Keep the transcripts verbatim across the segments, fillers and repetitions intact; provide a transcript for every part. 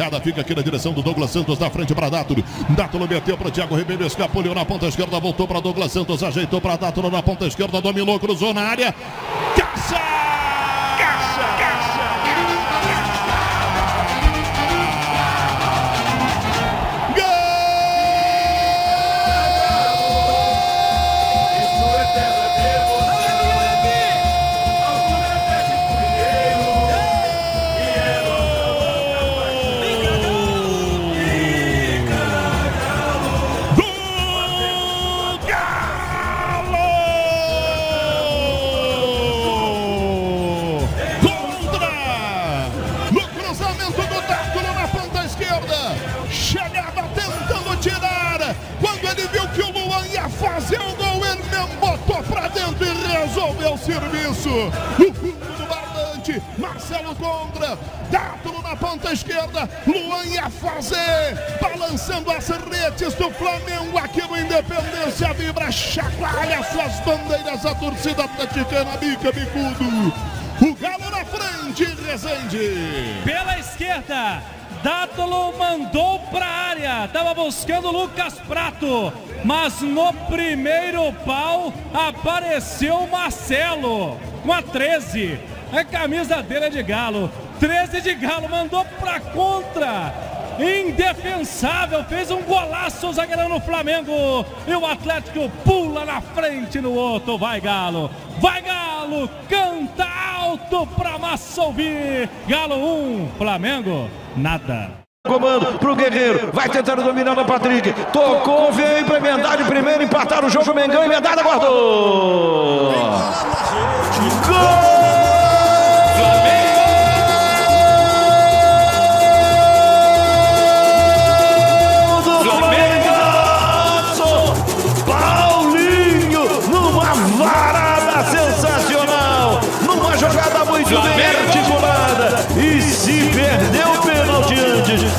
piada, fica aqui na direção do Douglas Santos, na frente para Dátolo. Dátolo meteu para o Thiago Ribeiro, escapuliu na ponta esquerda, voltou para Douglas Santos, ajeitou para Dátolo na ponta esquerda, dominou, cruzou na área. Caça! Resolveu o serviço, o fundo do barbante, Marcelo Condra, Dátolo na ponta esquerda, Luan ia fazer, balançando as redes do Flamengo aqui no Independência. Vibra, chacoalha suas bandeiras, a torcida atleticana, Bica, Bicudo, o Galo na frente, Resende. Pela esquerda, Dátolo mandou pra área, tava buscando o Lucas Prato, mas no primeiro pau apareceu o Marcelo com a treze, a camisa dele é de Galo, treze de Galo, mandou pra contra, indefensável, fez um golaço o zagueirão no Flamengo e o Atlético pula na frente no outro. Vai Galo, vai Galo, canta alto pra Massovi, Galo um, Flamengo nada. Comando pro Guerreiro, vai tentando dominar o Patrick, tocou, veio pra Emendade primeiro, empataram o jogo, Mengão, Emendade guardou! Gol!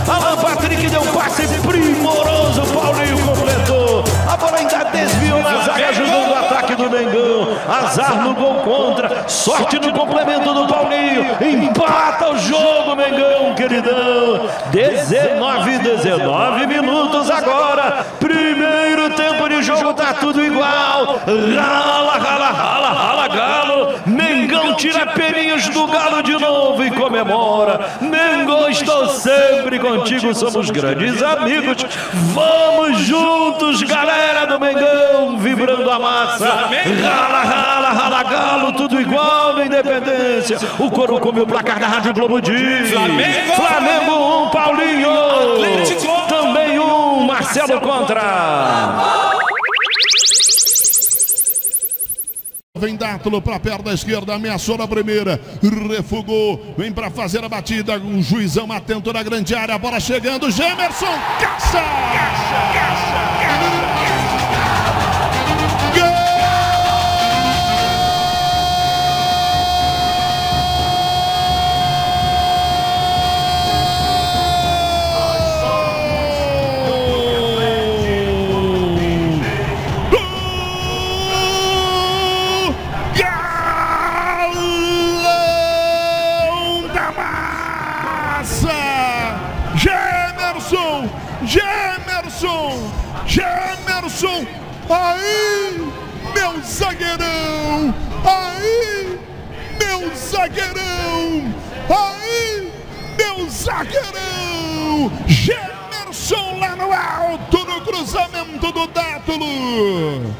Alan Patrick deu um passe primoroso, Paulinho completou. A bola ainda desviou na zaga, ajudando o ataque do Mengão. Azar no gol contra, sorte no complemento do Paulinho. Empata o jogo, Mengão, queridão. dezenove, dezenove minutos agora. Primeiro tempo de jogo, tá tudo igual. Rala, rala, rala, rala, Galo. Mengão tira pelinhos do Galo de novo e comemora. Mengão, estou sempre contigo, somos grandes amigos. Vamos juntos, galera do Mengão, vibrando a massa. Rala, rala, rala, Galo, tudo igual na Independência. O coro come o placar da Rádio Globo diz. Flamengo um, Paulinho. Também um, Marcelo Contra. Vem Dátolo para a perna esquerda, ameaçou na primeira, refugou, vem para fazer a batida, um juizão atento na grande área, a bola chegando, Jemerson, caça! Caça, caça, caça! Jemerson, Jemerson, aí meu zagueirão, aí meu zagueirão, aí meu zagueirão, Jemerson lá no alto no cruzamento do Dátolo,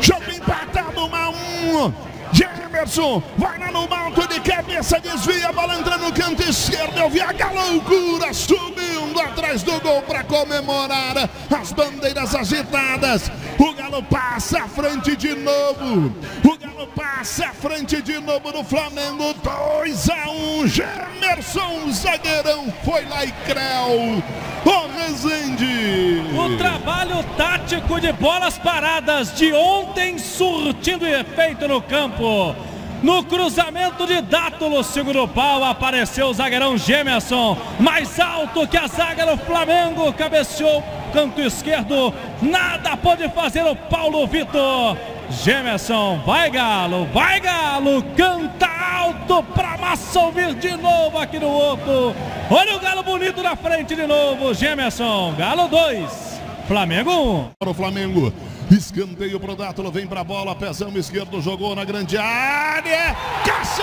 jogo empatado um a um, Jemerson vai lá no alto de cabeça, desvia, a bola entra no canto esquerdo, eu vi a Galoucura subindo atrás do gol para comemorar, as bandeiras agitadas, o Galo passa à frente de novo, o Galo passa à frente de novo no Flamengo, dois a um, Jemerson, zagueirão, foi lá e creu, o Resende. O trabalho tático de bolas paradas de ontem surtindo efeito no campo. No cruzamento de Dátolo, segundo pau, apareceu o zagueirão Jemerson, mais alto que a zaga do Flamengo, cabeceou canto esquerdo, nada pôde fazer o Paulo Vitor. Jemerson, vai Galo, vai Galo, canta alto alto para Massovi de novo aqui no Oco. Olha o Galo bonito na frente de novo, Jemerson. Galo dois, Flamengo um. Para o Flamengo, escanteio para o Dátolo, vem para a bola, pezão esquerdo, jogou na grande área. Caixa!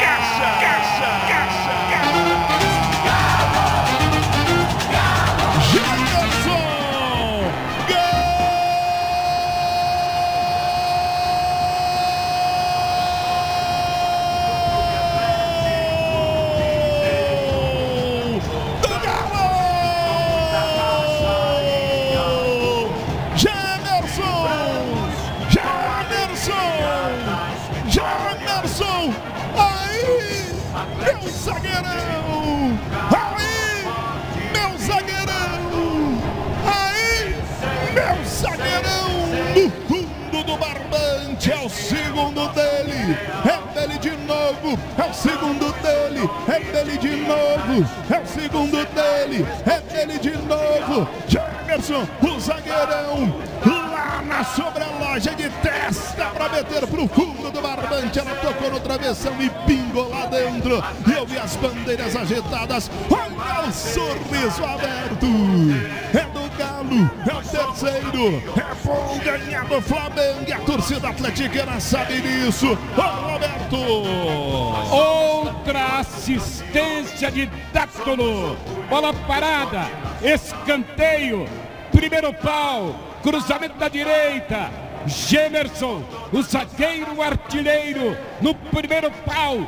Caixa! Caixa! Caixa! É o segundo dele, é dele de novo, é o segundo dele, é dele de novo, é o segundo dele, é dele de novo. Jemerson, o zagueirão, lá na sobreloja de testa para meter pro fundo do barbante, ela tocou no travessão e pingou lá dentro. E eu vi as bandeiras agitadas, olha o sorriso aberto. É do Galo, é o terceiro, é bom ganhar do Flamengo e a torcida atleticana sabe disso. Ô Roberto! Outra assistência de Dátolo, bola parada, escanteio, primeiro pau, cruzamento da direita, Jemerson, o zagueiro artilheiro, no primeiro pau,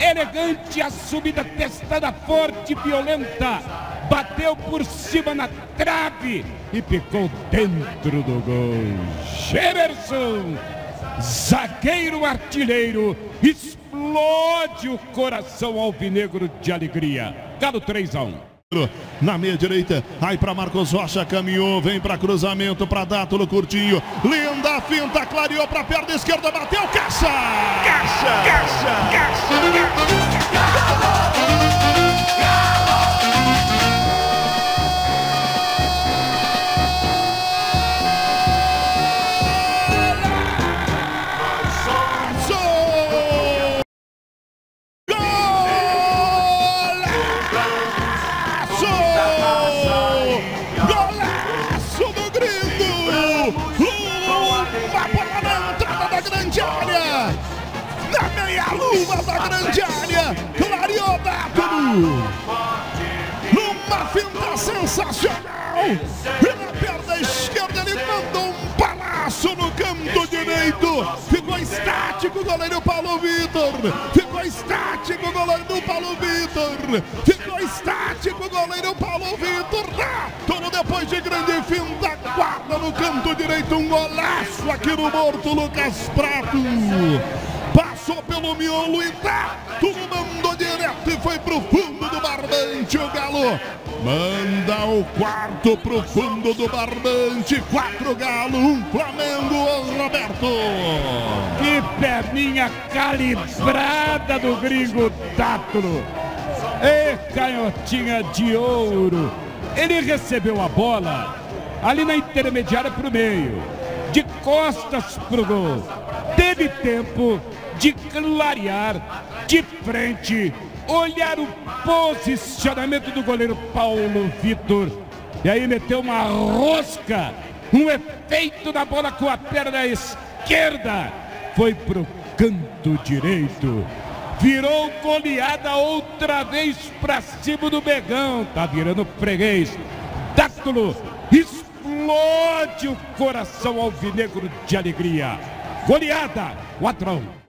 elegante a subida, testada forte, violenta, bateu por cima na trave e picou dentro do gol. Jemerson, zagueiro artilheiro, explode o coração alvinegro de alegria. Galo três a um. Na meia direita, aí para Marcos Rocha, caminhou, vem para cruzamento, para Dátolo, curtinho, linda finta, clareou para perna esquerda, bateu, caixa! Caixa! Caixa! Caixa! Caixa! Uma finta sensacional e na perna esquerda ele mandou um balaço no canto direito. Ficou estático o goleiro Paulo Vitor, ficou estático o goleiro do Paulo Vitor, ficou estático o goleiro Paulo Vitor. Dátolo, depois de grande finta, guarda no canto direito, um golaço aqui no morto, Lucas Prato. Passou pelo miolo e Dátolo mandou direto e foi pro fundo do barbante. O Galo manda o quarto pro fundo do barbante. Quatro Galo, um Flamengo, Roberto. Que perninha calibrada do gringo Dátolo. E canhotinha de ouro. Ele recebeu a bola ali na intermediária pro meio, de costas pro gol. Teve tempo de clarear, de frente, olhar o posicionamento do goleiro Paulo Vitor. E aí meteu uma rosca, um efeito da bola com a perna esquerda. Foi pro canto direito. Virou goleada outra vez pra cima do Begão. Tá virando freguês. Dátolo, explode o coração alvinegro de alegria. Goleada, quatro a um.